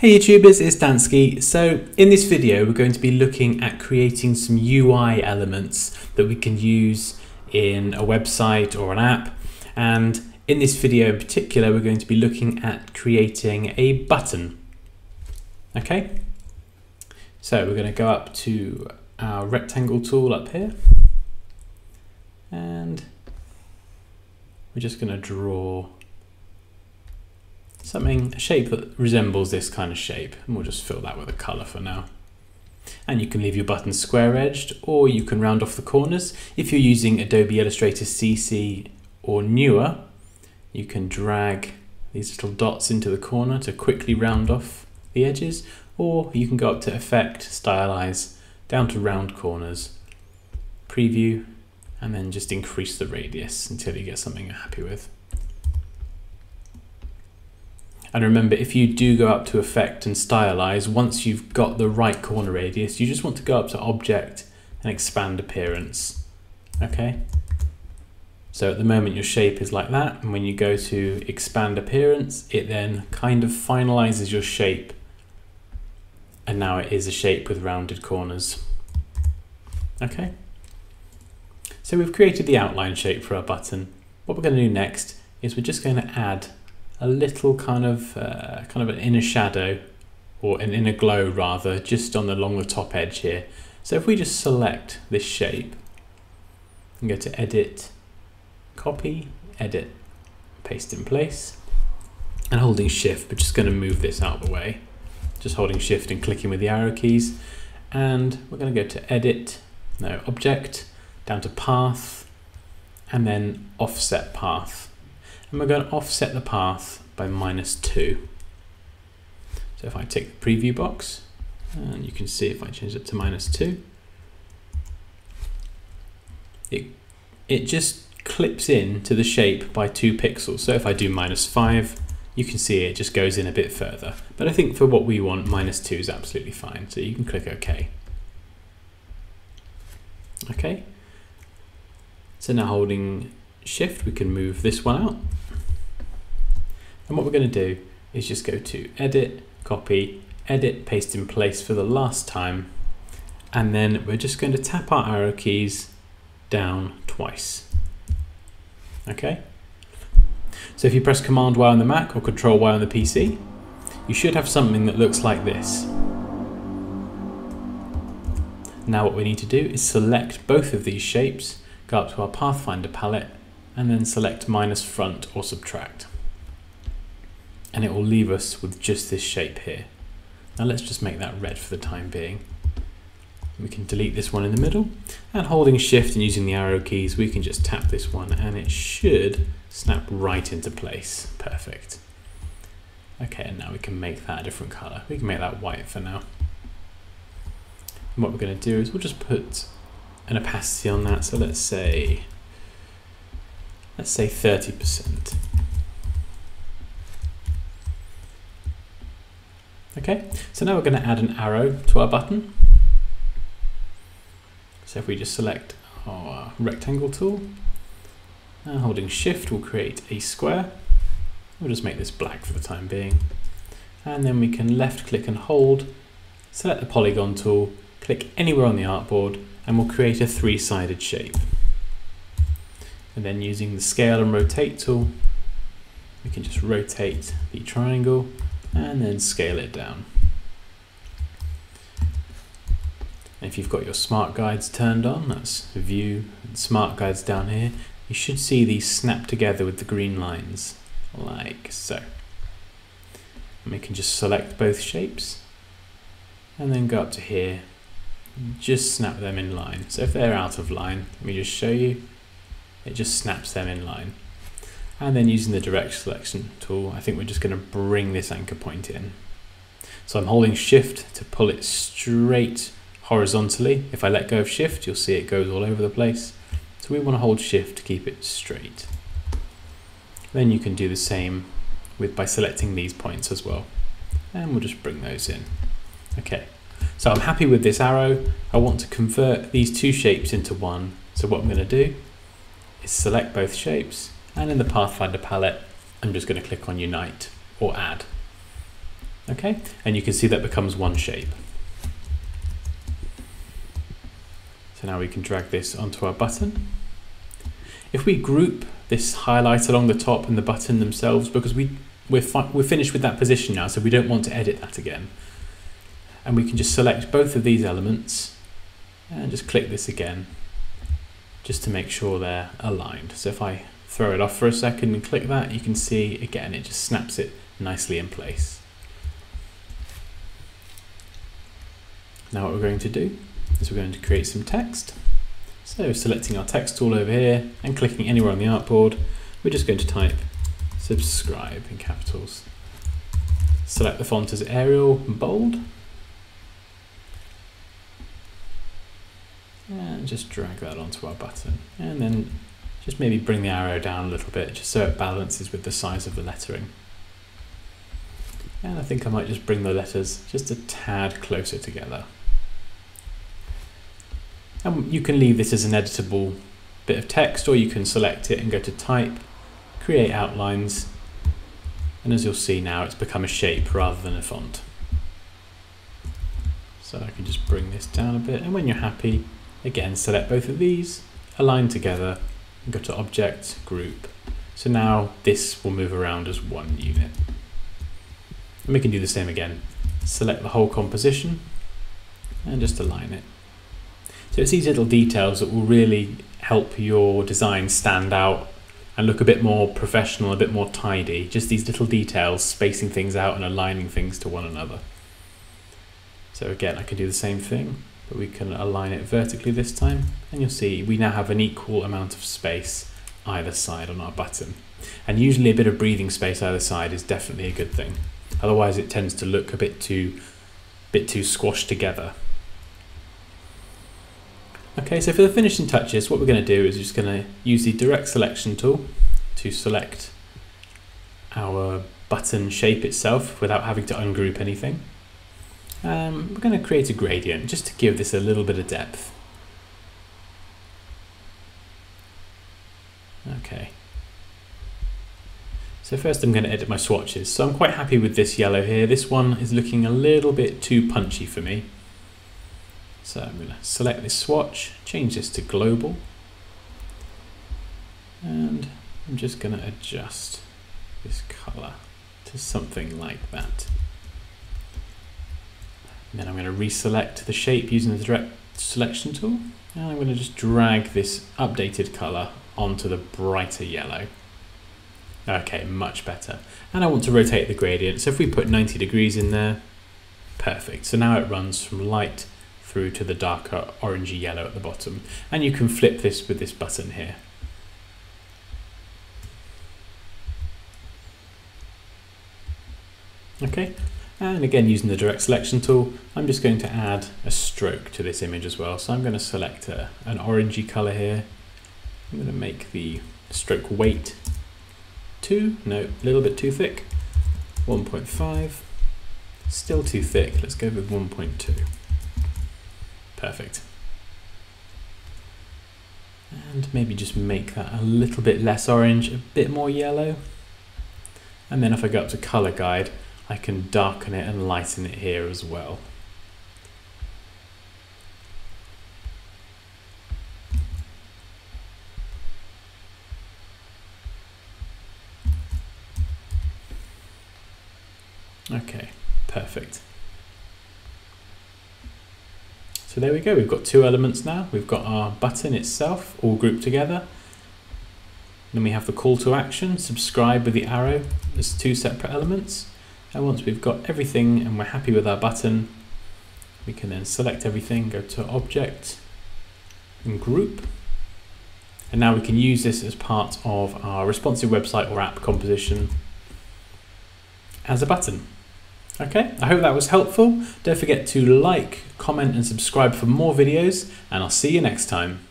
Hey YouTubers, it's Dansky. So in this video we're going to be looking at creating some UI elements that we can use in a website or an app, and in this video in particular we're going to be looking at creating a button. Okay, so we're going to go up to our rectangle tool up here and we're just going to draw a shape that resembles this kind of shape, and we'll just fill that with a colour for now. And you can leave your button square edged or you can round off the corners. If you're using Adobe Illustrator CC or newer, you can drag these little dots into the corner to quickly round off the edges, or you can go up to Effect, Stylize, down to Round Corners, Preview, and then just increase the radius until you get something you're happy with. And remember, if you do go up to Effect and Stylize, once you've got the right corner radius, you just want to go up to Object and Expand Appearance. Okay. So at the moment your shape is like that, and when you go to Expand Appearance, it then kind of finalizes your shape. And now it is a shape with rounded corners. Okay. So we've created the outline shape for our button. What we're going to do next is we're just going to add a little kind of an inner shadow, or an inner glow rather, just along the top edge here. So if we just select this shape and go to Edit, Copy, Edit, Paste in Place, and holding Shift, we're just going to move this out of the way. Just holding Shift and clicking with the arrow keys, and we're going to go to Edit, no, Object, down to Path, and then Offset Path. And we're going to offset the path by -2. So if I tick the preview box, and you can see if I change it to -2, it just clips in to the shape by 2 pixels. So if I do -5, you can see it just goes in a bit further. But I think for what we want, -2 is absolutely fine. So you can click OK. Okay. So now holding Shift, we can move this one out. And what we're going to do is just go to Edit, Copy, Edit, Paste in Place for the last time, and then we're just going to tap our arrow keys down twice. Okay, so if you press Command Y on the Mac or Control Y on the PC, you should have something that looks like this. Now what we need to do is select both of these shapes, go up to our Pathfinder palette, and then select -front or subtract. And it will leave us with just this shape here. Now let's just make that red for the time being. We can delete this one in the middle, and holding Shift and using the arrow keys, we can just tap this one and it should snap right into place. Perfect. Okay, and now we can make that a different color. We can make that white for now. And what we're going to do is we'll just put an opacity on that. So let's say 30%. Okay, so now we're going to add an arrow to our button. So if we just select our rectangle tool, and holding Shift, we'll create a square. We'll just make this black for the time being. And then we can left click and hold, select the polygon tool, click anywhere on the artboard, and we'll create a 3-sided shape. And then using the scale and rotate tool, we can just rotate the triangle and then scale it down. And if you've got your Smart Guides turned on, that's View and Smart Guides down here, you should see these snap together with the green lines, like so. And we can just select both shapes and then go up to here, just snap them in line. So if they're out of line, let me just show you, it just snaps them in line. And then using the direct selection tool, I think we're just going to bring this anchor point in. So I'm holding Shift to pull it straight horizontally. If I let go of Shift, you'll see it goes all over the place. So we want to hold Shift to keep it straight. Then you can do the same by selecting these points as well. And we'll just bring those in. Okay, so I'm happy with this arrow. I want to convert these two shapes into one. So what I'm going to do is select both shapes, and in the Pathfinder palette I'm just going to click on Unite or Add. Okay, and you can see that becomes one shape. So now we can drag this onto our button. If we group this highlight along the top and the button themselves, because we're finished with that position now, so we don't want to edit that again. And we can just select both of these elements and just click this again, just to make sure they're aligned. So if I throw it off for a second and click that, you can see again, it just snaps it nicely in place. Now what we're going to do is we're going to create some text. So selecting our text tool over here and clicking anywhere on the artboard, we're just going to type subscribe in capitals. Select the font as Arial and bold. And just drag that onto our button. And then just maybe bring the arrow down a little bit just so it balances with the size of the lettering. And I think I might just bring the letters just a tad closer together. And you can leave this as an editable bit of text, or you can select it and go to type, create outlines, and as you'll see now, it's become a shape rather than a font. So I can just bring this down a bit, and when you're happy, again, select both of these, align together, and go to Object, Group. So now this will move around as one unit. And we can do the same again. Select the whole composition and just align it. So it's these little details that will really help your design stand out and look a bit more professional, a bit more tidy. Just these little details, spacing things out and aligning things to one another. So again, I can do the same thing, but we can align it vertically this time. And you'll see we now have an equal amount of space either side on our button. And usually a bit of breathing space either side is definitely a good thing. Otherwise it tends to look a bit too squashed together. Okay, so for the finishing touches, what we're going to do is we're just going to use the direct selection tool to select our button shape itself without having to ungroup anything. We're going to create a gradient just to give this a little bit of depth. Okay. So first I'm going to edit my swatches. So I'm quite happy with this yellow here. This one is looking a little bit too punchy for me. So I'm going to select this swatch, change this to global, and I'm just going to adjust this colour to something like that. And then I'm going to reselect the shape using the direct selection tool, and I'm going to just drag this updated colour onto the brighter yellow. Okay, much better. And I want to rotate the gradient, so if we put 90 degrees in there, perfect. So now it runs from light through to the darker orangey yellow at the bottom, and you can flip this with this button here. Okay, and again using the direct selection tool, I'm just going to add a stroke to this image as well. So I'm going to select an orangey colour here. I'm going to make the stroke weight 2, no, a little bit too thick, 1.5, still too thick, let's go with 1.2. Perfect. And maybe just make that a little bit less orange, a bit more yellow. And then if I go up to color guide, I can darken it and lighten it here as well. Okay, perfect. So there we go, we've got two elements now. We've got our button itself, all grouped together. Then we have the call to action, subscribe with the arrow, as two separate elements. And once we've got everything and we're happy with our button, we can then select everything, go to Object and Group. And now we can use this as part of our responsive website or app composition as a button. Okay, I hope that was helpful. Don't forget to like, comment, and subscribe for more videos, and I'll see you next time.